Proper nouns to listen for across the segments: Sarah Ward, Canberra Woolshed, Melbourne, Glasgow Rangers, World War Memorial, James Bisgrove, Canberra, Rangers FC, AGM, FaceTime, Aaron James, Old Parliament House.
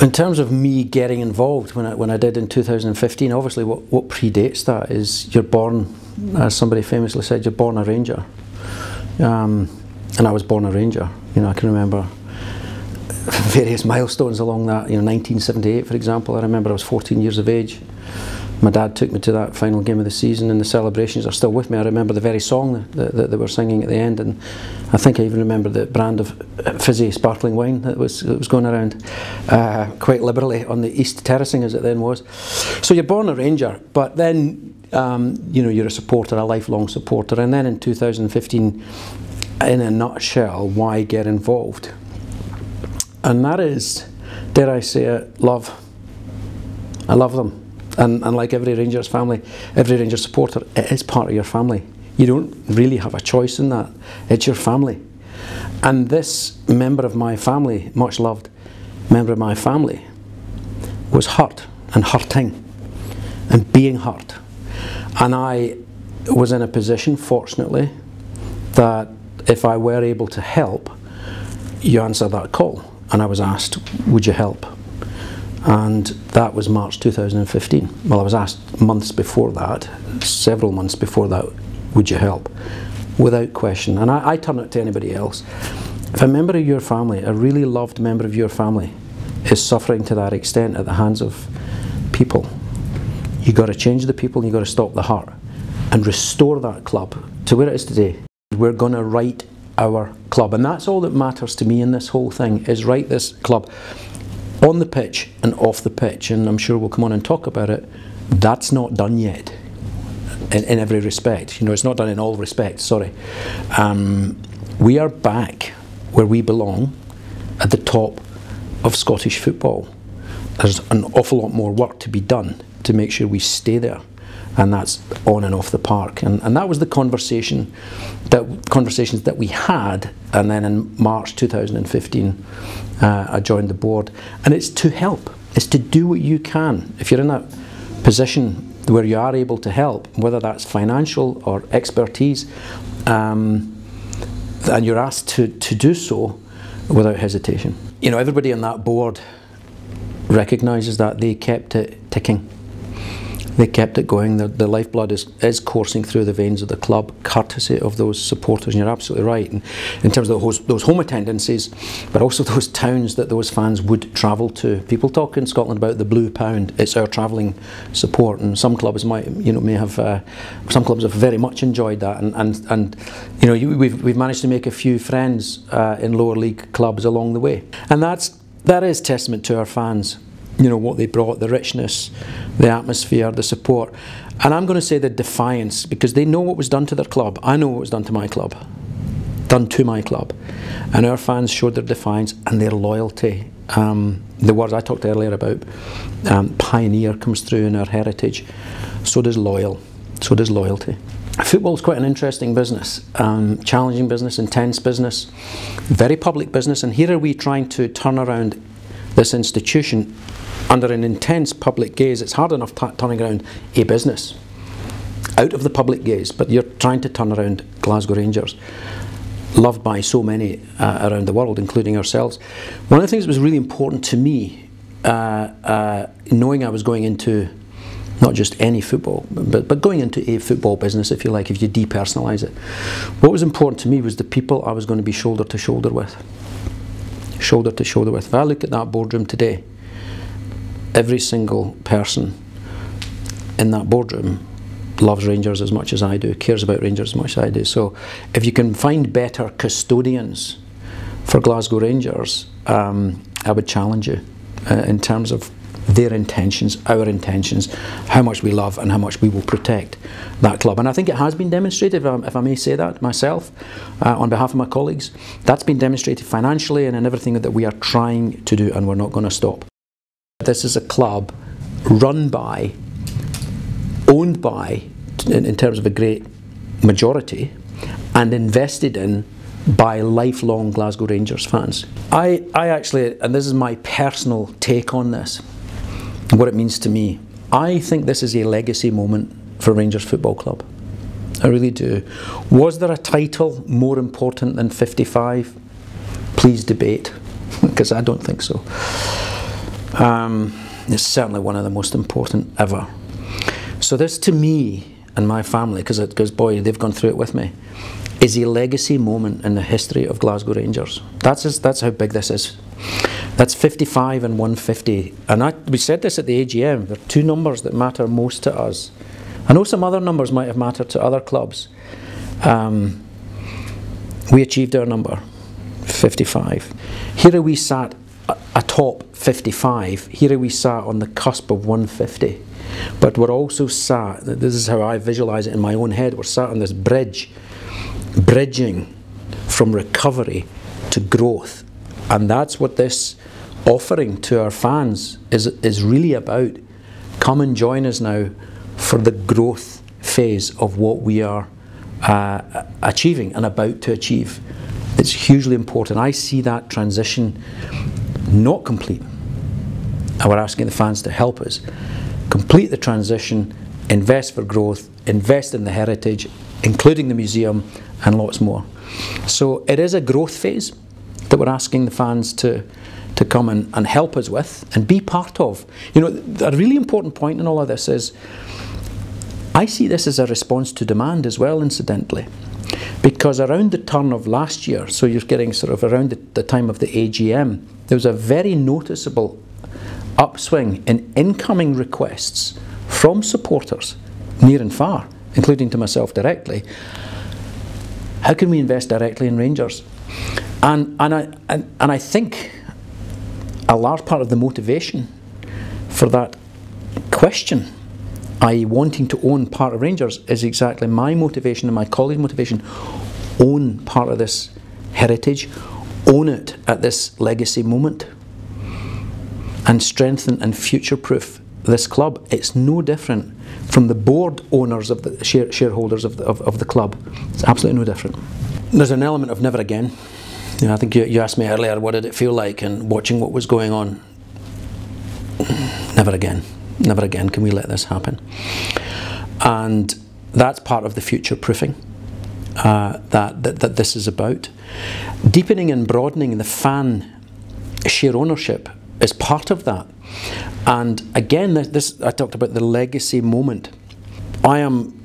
In terms of me getting involved, when I did in 2015, obviously what predates that is you're born, as somebody famously said, you're born a Ranger. And I was born a Ranger. You know, I can remember various milestones along that. You know, 1978, for example, I remember I was 14 years of age. My dad took me to that final game of the season, and the celebrations are still with me. I remember the very song that they were singing at the end, and I think I even remember the brand of fizzy sparkling wine that was going around quite liberally on the East Terracing, as it then was. So you're born a Ranger, but then you know, you're a supporter, a lifelong supporter. And then in 2015, in a nutshell, why get involved? And that is, dare I say it, love. I love them. And like every Rangers family, every Rangers supporter, it is part of your family. You don't really have a choice in that. It's your family. And this member of my family, much loved member of my family, was hurt and hurting and being hurt. And I was in a position, fortunately, that if I were able to help, you answer that call. And I was asked, would you help? And that was March 2015. Well, I was asked months before that, several months before that, would you help? Without question. And I turn it to anybody else. If a member of your family, a really loved member of your family, is suffering to that extent at the hands of people, you've got to change the people and you've got to stop the hurt and restore that club to where it is today. We're going to right our club. And that's all that matters to me in this whole thing, is right this club. On the pitch and off the pitch, and I'm sure we'll come on and talk about it, that's not done yet in every respect. You know, it's not done in all respects, sorry. We are back where we belong, at the top of Scottish football. There's an awful lot more work to be done to make sure we stay there, and that's on and off the park. And that was the conversations that we had, and then in March 2015, I joined the board. And it's to help, it's to do what you can. If you're in a position where you are able to help, whether that's financial or expertise, and you're asked to do so without hesitation. You know, everybody on that board recognises that. They kept it ticking. They kept it going. The lifeblood is coursing through the veins of the club, courtesy of those supporters, and you're absolutely right. And in terms of those home attendances, but also those towns that those fans would travel to. People talk in Scotland about the blue pound. It's our travelling support, and some clubs might, you know, may have, some clubs have very much enjoyed that. And you know, we've managed to make a few friends in lower league clubs along the way, and that is testament to our fans. You know, what they brought, the richness, the atmosphere, the support, and I'm going to say the defiance, because they know what was done to their club. I know what was done to my club, and our fans showed their defiance and their loyalty. The words I talked earlier about, pioneer, comes through in our heritage. So does loyal, so does loyalty. Football is quite an interesting business, challenging business, intense business, very public business, and here are we trying to turn around this institution under an intense public gaze. It's hard enough turning around a business out of the public gaze, but you're trying to turn around Glasgow Rangers, loved by so many around the world, including ourselves. One of the things that was really important to me, knowing I was going into not just any football, but going into a football business, if you like, if you depersonalise it, what was important to me was the people I was going to be shoulder to shoulder with. Shoulder to shoulder with. If I look at that boardroom today, every single person in that boardroom loves Rangers as much as I do, cares about Rangers as much as I do. So if you can find better custodians for Glasgow Rangers, I would challenge you in terms of their intentions, our intentions, how much we love and how much we will protect that club. And I think it has been demonstrated, if I may say that myself, on behalf of my colleagues, that's been demonstrated financially and in everything that we are trying to do, and we're not going to stop. This is a club run by, owned by, in terms of a great majority, and invested in by lifelong Glasgow Rangers fans. I actually, and this is my personal take on this, what it means to me, I think this is a legacy moment for Rangers Football Club. I really do. Was there a title more important than 55? Please debate, because I don't think so. It's certainly one of the most important ever. So this, to me and my family, because boy, they've gone through it with me, is a legacy moment in the history of Glasgow Rangers. That's how big this is. That's 55 and 150. And we said this at the AGM, there are two numbers that matter most to us. I know some other numbers might have mattered to other clubs. We achieved our number, 55. Here we sat atop 55. Here we sat on the cusp of 150. But we're also sat, this is how I visualise it in my own head, we're sat on this bridge, bridging from recovery to growth. And that's what this offering to our fans is really about. Come and join us now for the growth phase of what we are achieving and about to achieve. It's hugely important. I see that transition not complete, and we're asking the fans to help us complete the transition, invest for growth, invest in the heritage, including the museum and lots more. So it is a growth phase that we're asking the fans to come and help us with and be part of. You know, a really important point in all of this is I see this as a response to demand as well, incidentally, because around the turn of last year, so you're getting sort of around the time of the AGM, there was a very noticeable upswing in incoming requests from supporters near and far, including to myself directly. How can we invest directly in Rangers? And I think a large part of the motivation for that question, i.e. wanting to own part of Rangers, is exactly my motivation and my colleagues' motivation. Own part of this heritage, own it at this legacy moment, and strengthen and future-proof this club. It's no different from the board owners of the shareholders of the club. It's absolutely no different. There's an element of never again. You know, I think you asked me earlier, what did it feel like, and watching what was going on. Never again. Never again can we let this happen. And that's part of the future proofing that this is about. Deepening and broadening the fan share ownership is part of that. And again, this, I talked about the legacy moment. I am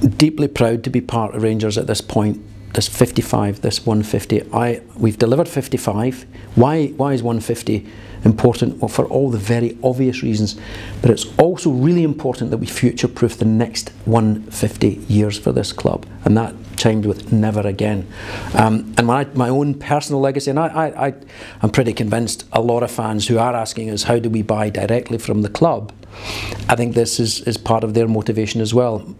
deeply proud to be part of Rangers at this point. This 55, this 150. We've delivered 55. Why is 150 important? Well, for all the very obvious reasons, but it's also really important that we future-proof the next 150 years for this club, and that chimed with never again. And my own personal legacy, and I'm pretty convinced a lot of fans who are asking us, how do we buy directly from the club? I think this is part of their motivation as well.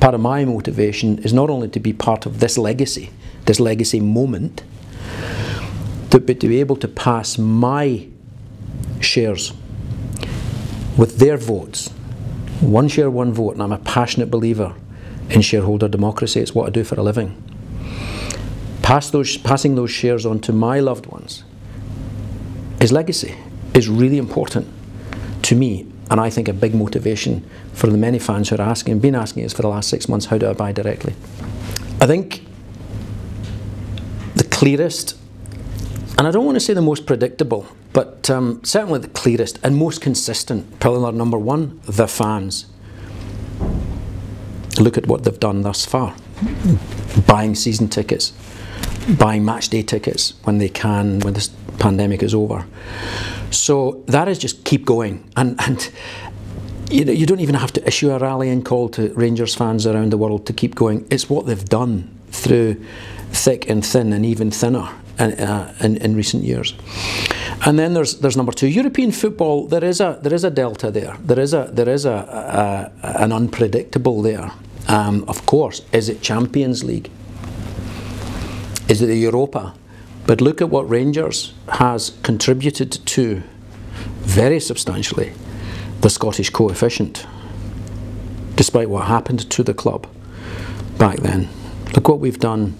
Part of my motivation is not only to be part of this legacy moment, but to be able to pass my shares with their votes. One share, one vote, and I'm a passionate believer in shareholder democracy. It's what I do for a living. Passing those shares on to my loved ones is legacy, is really important to me. And I think a big motivation for the many fans who are asking, been asking us for the last 6 months, how do I buy directly? I think the clearest, and I don't want to say the most predictable, but certainly the clearest and most consistent pillar number one, the fans. Look at what they've done thus far. Buying season tickets, buying match day tickets when they can, when this pandemic is over. So that is just keep going, and you know, you don't even have to issue a rallying call to Rangers fans around the world to keep going. It's what they've done through thick and thin and even thinner in recent years. And then there's number two, European football. There is a delta there. There is an unpredictable there. Of course, is it Champions League? Is it the Europa? But look at what Rangers has contributed to, very substantially, the Scottish coefficient, despite what happened to the club back then. Look what we've done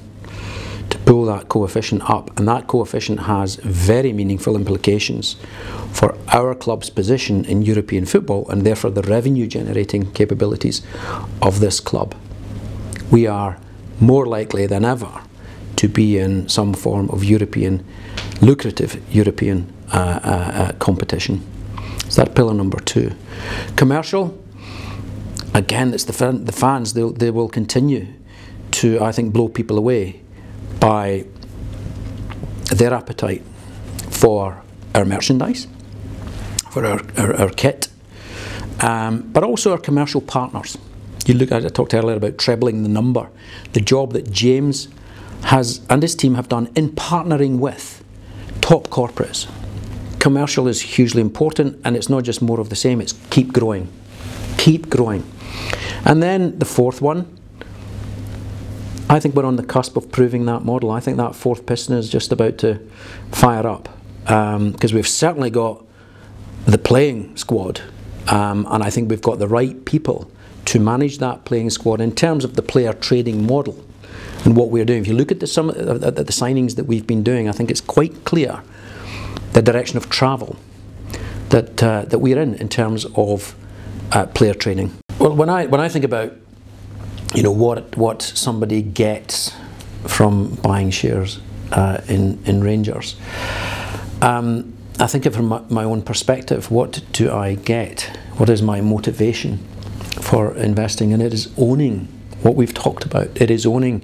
to pull that coefficient up, and that coefficient has very meaningful implications for our club's position in European football, and therefore the revenue-generating capabilities of this club. We are more likely than ever to be in some form of European, lucrative European competition. So that's pillar number two. Commercial, again, it's the fans. They will continue to, I think, blow people away by their appetite for our merchandise, for our kit, but also our commercial partners. You look at, I talked earlier about trebling the number, the job that James has and his team have done in partnering with top corporates. Commercial is hugely important, and it's not just more of the same, it's keep growing, keep growing. And then the fourth one, I think we're on the cusp of proving that model. I think that fourth piston is just about to fire up, because we've certainly got the playing squad, and I think we've got the right people to manage that playing squad in terms of the player trading model and what we're doing. If you look at the signings that we've been doing, I think it's quite clear the direction of travel that that we're in terms of player training. Well, when I think about, you know, what somebody gets from buying shares in Rangers, I think of my own perspective. What do I get? What is my motivation for investing? And it is owning what we've talked about. It is owning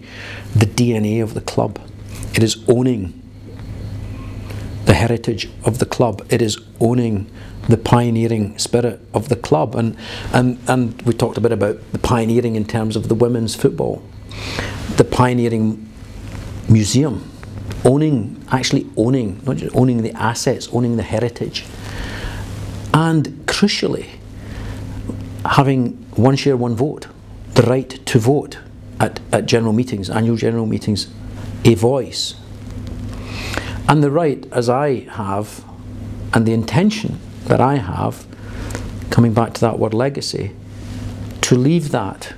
the DNA of the club. It is owning the heritage of the club. It is owning the pioneering spirit of the club. And we talked a bit about the pioneering in terms of the women's football, the pioneering museum, owning, actually owning, not just owning the assets, owning the heritage. And crucially, having one share, one vote, the right to vote at general meetings, annual general meetings, a voice. And the right, as I have, and the intention that I have, coming back to that word legacy, to leave that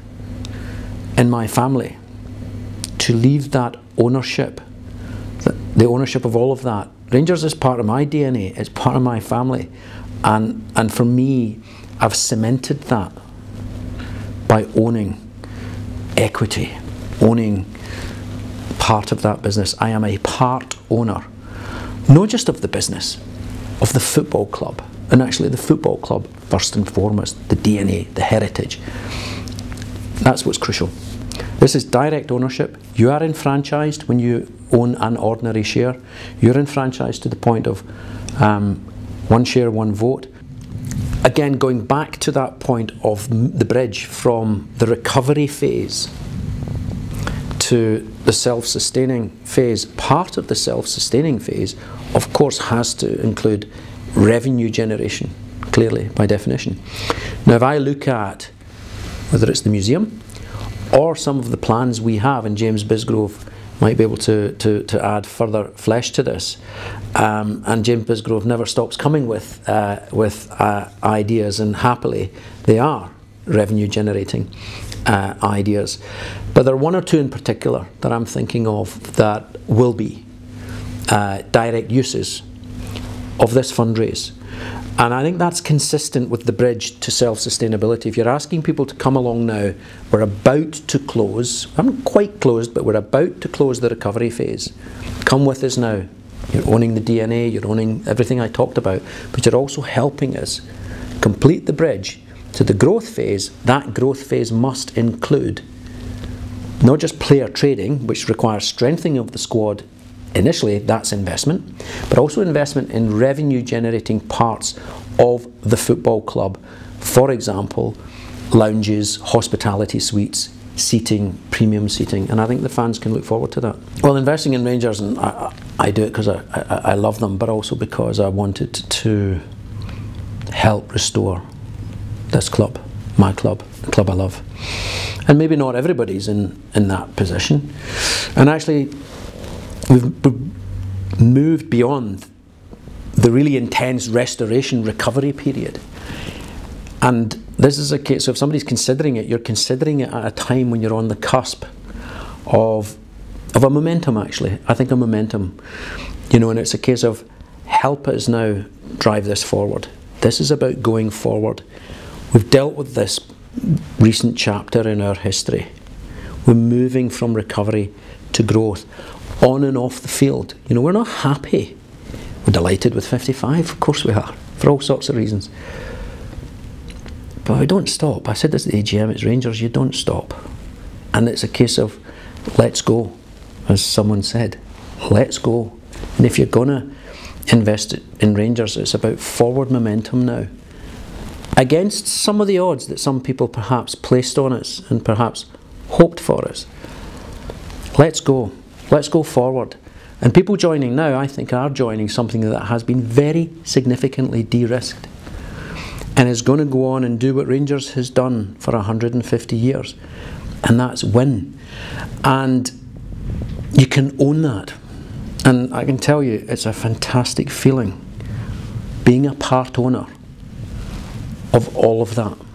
in my family, to leave that ownership, the ownership of all of that. Rangers is part of my DNA, it's part of my family, and for me, I've cemented that by owning equity, owning part of that business. I am a part owner, not just of the business, of the football club, and actually the football club first and foremost, the DNA, the heritage. That's what's crucial. This is direct ownership. You are enfranchised when you own an ordinary share. You're enfranchised to the point of one share, one vote. Again, going back to that point of the bridge from the recovery phase to the self-sustaining phase, part of the self-sustaining phase, of course, has to include revenue generation, clearly, by definition. Now, if I look at whether it's the museum or some of the plans we have, and James Bisgrove might be able to add further flesh to this. And James Bisgrove never stops coming with ideas, and happily they are revenue generating ideas. But there are one or two in particular that I'm thinking of that will be direct uses of this fundraise. And I think that's consistent with the bridge to self-sustainability. If you're asking people to come along now, we're about to close, I haven't quite closed, but we're about to close the recovery phase. Come with us now. You're owning the DNA, you're owning everything I talked about, but you're also helping us complete the bridge to the growth phase. That growth phase must include not just player trading, which requires strengthening of the squad. Initially, that's investment, but also investment in revenue generating parts of the football club. For example, lounges, hospitality suites, seating, premium seating, and I think the fans can look forward to that. Well, investing in Rangers, and I do it because I love them, but also because I wanted to help restore this club, my club, the club I love. And maybe not everybody's in that position. And actually, we've moved beyond the really intense restoration recovery period. And this is a case, so if somebody's considering it, you're considering it at a time when you're on the cusp of a momentum, actually. I think a momentum, you know, and it's a case of help us now drive this forward. This is about going forward. We've dealt with this recent chapter in our history. We're moving from recovery to growth, on and off the field. You know, we're not happy. We're delighted with 55, of course we are. for all sorts of reasons. But we don't stop. I said this at the AGM, it's Rangers, you don't stop. And it's a case of let's go, as someone said. Let's go. And if you're going to invest in Rangers, it's about forward momentum now. Against some of the odds that some people perhaps placed on us and perhaps hoped for us. Let's go. Let's go forward. And people joining now, I think, are joining something that has been very significantly de-risked and is going to go on and do what Rangers has done for 150 years, and that's win. And you can own that. And I can tell you, it's a fantastic feeling being a part owner of all of that.